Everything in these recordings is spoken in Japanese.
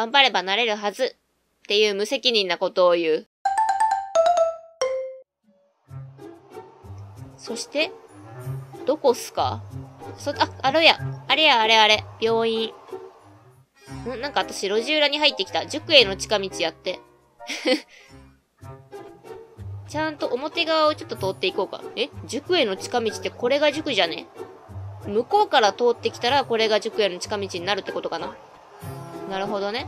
頑張ればなれるはずっていう無責任なことを言う。そして、どこっすか？あれや、あれ。病院。なんか私、路地裏に入ってきた。塾への近道やって。ちゃんと表側をちょっと通っていこうか。塾への近道ってこれが塾じゃね？向こうから通ってきたらこれが塾への近道になるってことかな。なるほどね。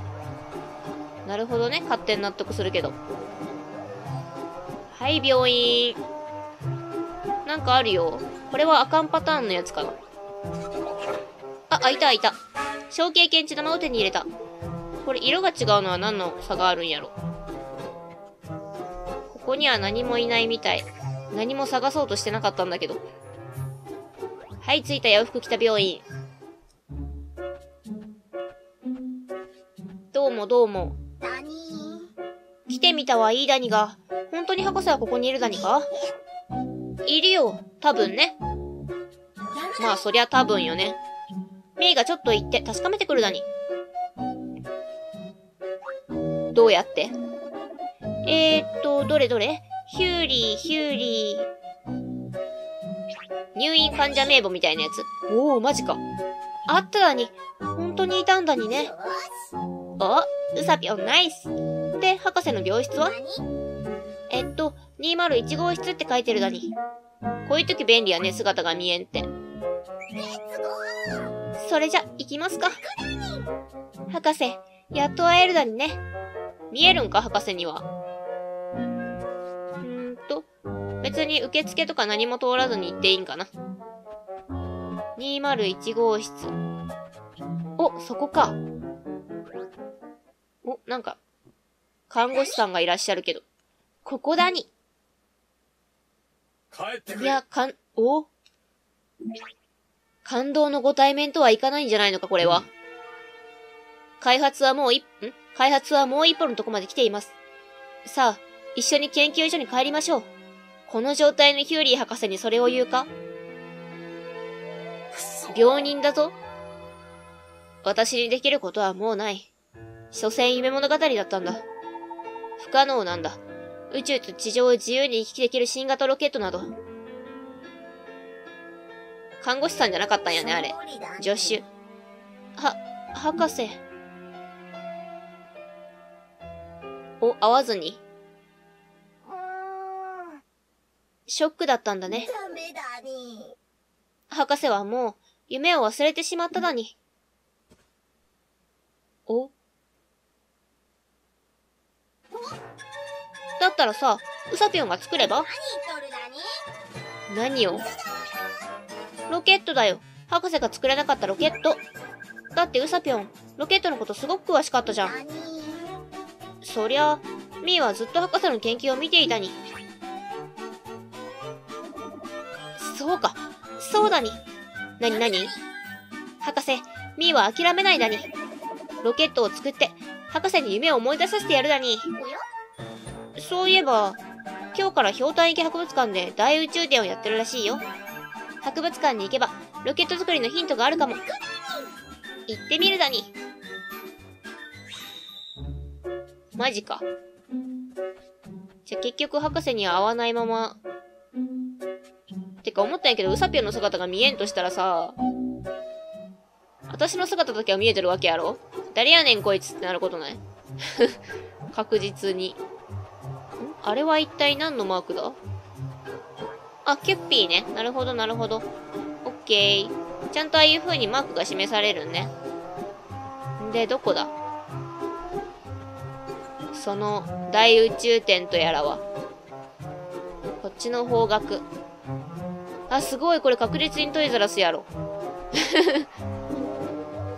なるほどね。勝手に納得するけど。はい、病院。なんかあるよ。これはあかんパターンのやつかな。あ、開いた。小経験値玉を手に入れた。これ色が違うのは何の差があるんやろ。ここには何もいないみたい。何も探そうとしてなかったんだけど。はい、着いた洋服着た病院。どうも。来てみたはいいダニが。本当に博士はここにいるダニか？いるよ。多分ね。まあそりゃ多分よね。メイがちょっと行って確かめてくるダニ。どうやって？どれヒューリー。入院患者名簿みたいなやつ。おお、マジか。あっただに。本当にいたんだにね。お、うさぴょんナイス。で、博士の病室は？201号室って書いてるだに。こういう時便利やね、姿が見えんって。それじゃ、行きますか。博士、やっと会えるだにね。見えるんか、博士には。別に受付とか何も通らずに行っていいんかな。201号室。お、そこか。お、なんか、看護師さんがいらっしゃるけど。ここだに。いや、感動のご対面とはいかないんじゃないのか、これは。開発はもう一歩のとこまで来ています。さあ、一緒に研究所に帰りましょう。この状態のヒューリー博士にそれを言うか？病人だぞ。私にできることはもうない。所詮夢物語だったんだ。不可能なんだ。宇宙と地上を自由に行き来できる新型ロケットなど。看護師さんじゃなかったんやね、あれ。助手。博士。お、会わずに？ショックだったんだね。博士はもう夢を忘れてしまっただに。お？だったらさ、ウサピョンが作れば？何を？ロケットだよ。博士が作れなかったロケット。だってウサピョン、ロケットのことすごく詳しかったじゃん。そりゃ、ミーはずっと博士の研究を見ていたに。そうか。そうだに。なに博士、ミーは諦めないだに。ロケットを作って、博士に夢を思い出させてやるだに。そういえば、今日からひょうたん池博物館で大宇宙展をやってるらしいよ。博物館に行けば、ロケット作りのヒントがあるかも。行ってみるだに。マジか。じゃあ結局博士には会わないまま。てか思ったんやけど、ウサピョンの姿が見えんとしたらさ、私の姿だけは見えてるわけやろ？誰やねんこいつってなることない？確実に。あれは一体何のマークだ？あ、キュッピーね。なるほど。オッケー。ちゃんとああいう風にマークが示されるね。で、どこだ？その大宇宙展とやらは。こっちの方角。あ、すごい。これ確実にトイザらスやろ。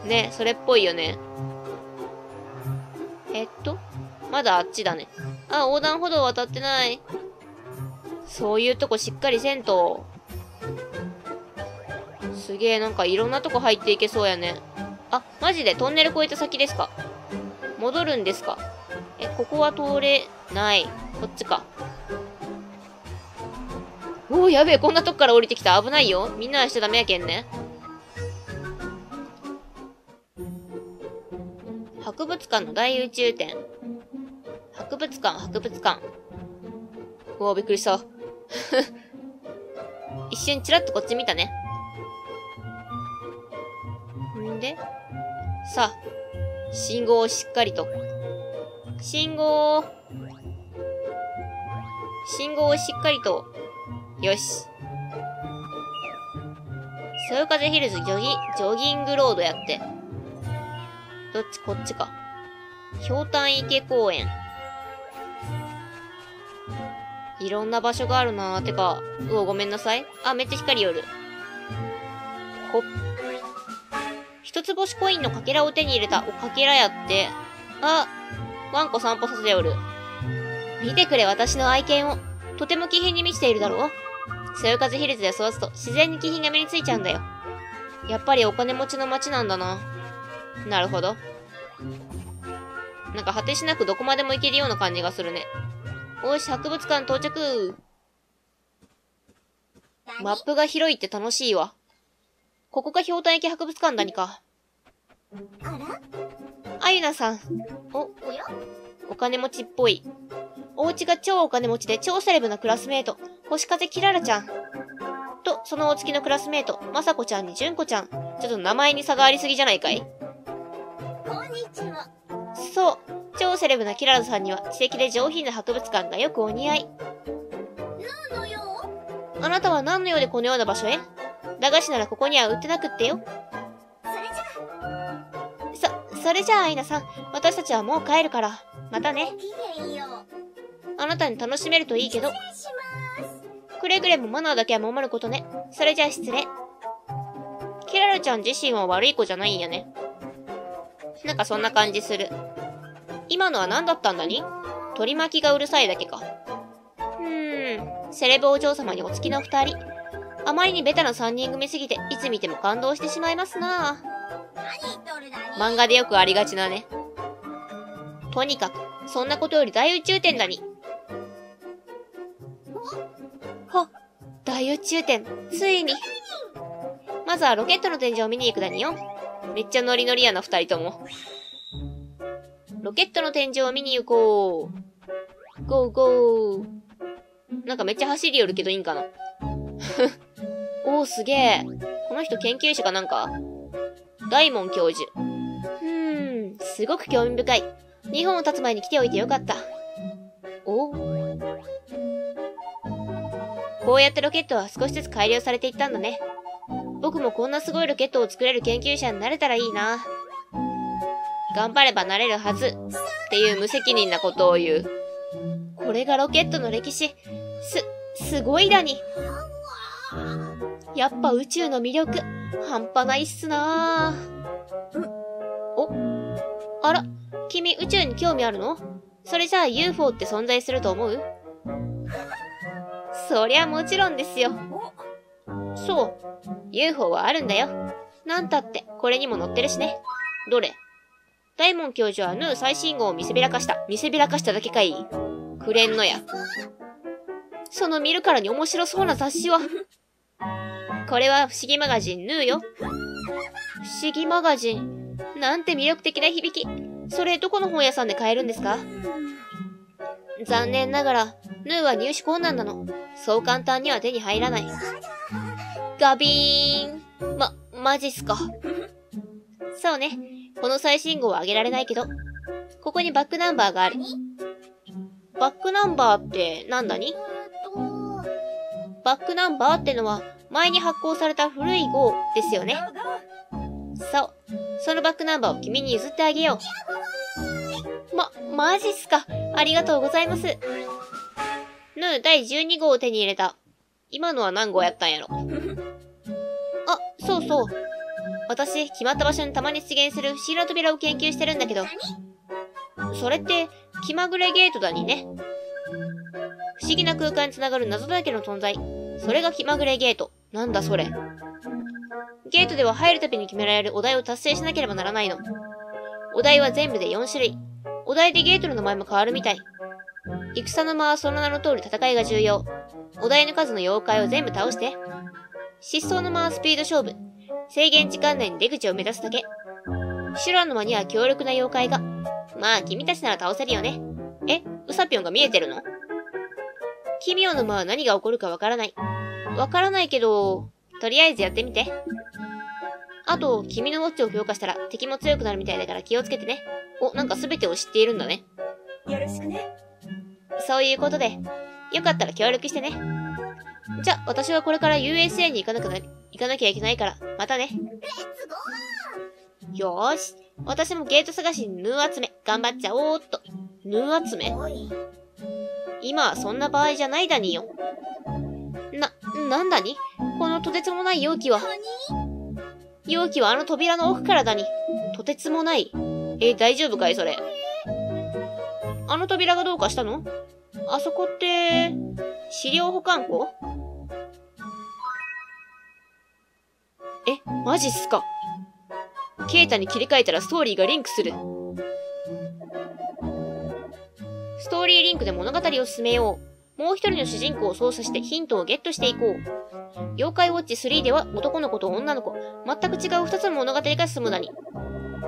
ね、それっぽいよね。まだあっちだね。あ、横断歩道渡ってない。そういうとこしっかりせんと。すげえ、なんかいろんなとこ入っていけそうやね。あ、マジでトンネル越えた先ですか？戻るんですか？ここは通れない。こっちか。おお、やべえ、こんなとこから降りてきた。危ないよ。みんなはしちゃダメやけんね。博物館の大宇宙展。博物館、博物館。うわ、びっくりした。一瞬チラッとこっち見たね。んで、さあ、信号をしっかりと。信号をしっかりと。よし。そよ風ヒルズジョギングロードやって。どっち、こっちか。瓢箪池公園。いろんな場所があるなぁ。てか、うお、ごめんなさい。あ、めっちゃ光よる。ほっ。一つ星コインのかけらを手に入れた。お、かけらやって。あ、ワンコ散歩させておる。見てくれ、私の愛犬を。とても気品に満ちているだろう。そよ風ヒルズで育つと、自然に気品が目についちゃうんだよ。やっぱりお金持ちの街なんだな。なるほど。なんか果てしなくどこまでも行けるような感じがするね。おし、博物館到着。マップが広いって楽しいわ。ここが瓢箪池博物館谷か。あらあゆなさん。お金持ちっぽい。お家が超お金持ちで超セレブなクラスメート、星風キララちゃん。と、そのお付きのクラスメート、まさこちゃんにじゅんこちゃん。ちょっと名前に差がありすぎじゃないかい。こんにちは。そう、超セレブなキララさんには知的で上品な博物館がよくお似合い。何の用？あなたは何の用でこのような場所へ？駄菓子ならここには売ってなくってよ。それじゃあアイナさん、私たちはもう帰るから。またね。ごきげんよう。あなたに楽しめるといいけど。失礼します。くれぐれもマナーだけは守ることね。それじゃあ失礼。キララちゃん自身は悪い子じゃないんやね。なんかそんな感じする。今のは何だったんだに？取り巻きがうるさいだけか。セレブお嬢様にお付きの二人。あまりにベタな三人組すぎて、いつ見ても感動してしまいますなぁ。漫画でよくありがちなね。とにかく、そんなことより大宇宙展だに。はっ、大宇宙展、ついに。まずはロケットの展示を見に行くだによ。めっちゃノリノリやな、二人とも。ロケットの展示を見に行こう。ゴーゴー。なんかめっちゃ走り寄るけどいいんかな。おー、すげえ。この人研究者かなんか。大門教授。すごく興味深い。日本を立つ前に来ておいてよかった。おお。こうやってロケットは少しずつ改良されていったんだね。僕もこんなすごいロケットを作れる研究者になれたらいいな。頑張ればなれるはず。っていう無責任なことを言う。これがロケットの歴史。すごいだに。やっぱ宇宙の魅力、半端ないっすなぁ。お？あら、君宇宙に興味あるの？それじゃあ UFO って存在すると思う？そりゃもちろんですよ。そう、UFO はあるんだよ。なんたって、これにも載ってるしね。どれ？大門教授はヌー最新号を見せびらかした。見せびらかしただけかい。くれんのや。その見るからに面白そうな雑誌は。これは不思議マガジンヌーよ。不思議マガジン。なんて魅力的な響き。それどこの本屋さんで買えるんですか？残念ながら、ヌーは入手困難なの。そう簡単には手に入らない。ガビーン。マジっすか。そうね。この最新号はあげられないけど。ここにバックナンバーがある。バックナンバーってなんだに？バックナンバーってのは、前に発行された古い号ですよね。そう。そのバックナンバーを君に譲ってあげよう。マジっすか。ありがとうございます。ヌー第12号を手に入れた。今のは何号やったんやろ。あ、そうそう。私、決まった場所にたまに出現する不思議な扉を研究してるんだけど。それって、気まぐれゲートだにね。不思議な空間につながる謎だらけの存在。それが気まぐれゲート。なんだそれ。ゲートでは入るたびに決められるお題を達成しなければならないの。お題は全部で4種類。お題でゲートの名前も変わるみたい。戦の間はその名の通り戦いが重要。お題の数の妖怪を全部倒して。疾走の間はスピード勝負。制限時間内に出口を目指すだけ。シュラン沼には強力な妖怪が。まあ、君たちなら倒せるよね。え、ウサピョンが見えてるの？奇妙沼は何が起こるかわからない。わからないけど、とりあえずやってみて。あと、君のウォッチを強化したら敵も強くなるみたいだから気をつけてね。お、なんか全てを知っているんだね。よろしくね。そういうことで、よかったら協力してね。じゃ、私はこれから USA に行かなきゃいけないから、またね。よーし。私もゲート探しにヌー集め、頑張っちゃおーっと。ヌー集め？今はそんな場合じゃないだによ。なんだに？このとてつもない容器は。容器はあの扉の奥からだに。とてつもない。大丈夫かいそれ。あの扉がどうかしたの？あそこって、資料保管庫？え、マジっすか。ケータに切り替えたらストーリーがリンクする。ストーリーリンクで物語を進めよう。もう一人の主人公を操作してヒントをゲットしていこう。妖怪ウォッチ3では男の子と女の子、全く違う2つの物語が進むだに。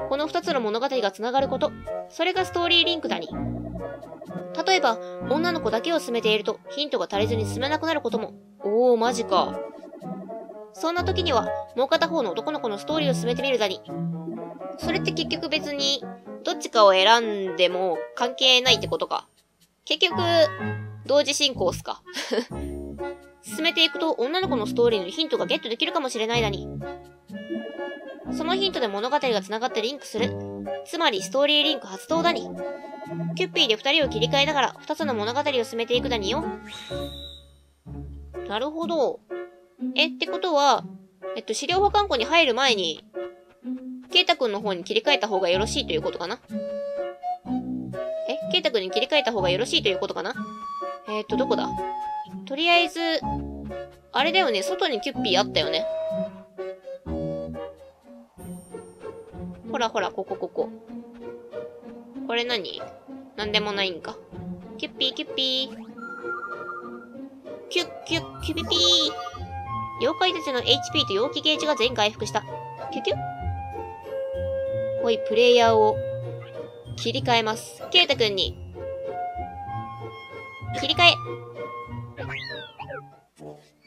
この2つの物語がつながること、それがストーリーリンクだに。例えば、女の子だけを進めているとヒントが足りずに進めなくなることも。おー、マジか。そんな時には、もう片方の男の子のストーリーを進めてみるだに。それって結局別に、どっちかを選んでも関係ないってことか。結局、同時進行っすか。進めていくと女の子のストーリーのヒントがゲットできるかもしれないだに。そのヒントで物語が繋がってリンクする。つまりストーリーリンク発動だに。キュッピーで2人を切り替えながら2つの物語を進めていくだによ。なるほど。ってことは、資料保管庫に入る前に、ケイタくんの方に切り替えた方がよろしいということかな？ケイタくんに切り替えた方がよろしいということかな？どこだ？とりあえず、あれだよね、外にキュッピーあったよね。ほらほら、ここ。これ何？なんでもないんか。キュッピー、キュッピー。キュッキュッ、キュピピー。妖怪たちの HP と容器ゲージが全回復した。キュキュおい、プレイヤーを切り替えます。ケイタくんに。切り替え。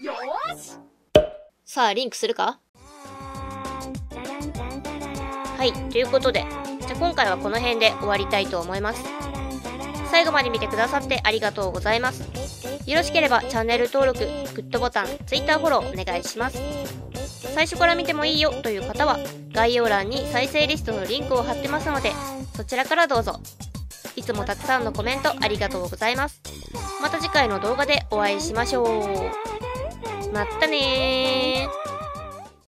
よし！さあ、リンクするか？はい、ということで、じゃあ今回はこの辺で終わりたいと思います。最後まで見てくださってありがとうございます。よろしければチャンネル登録、グッドボタン、Twitter フォローお願いします。最初から見てもいいよという方は概要欄に再生リストのリンクを貼ってますのでそちらからどうぞ。いつもたくさんのコメントありがとうございます。また次回の動画でお会いしましょう。まったねー。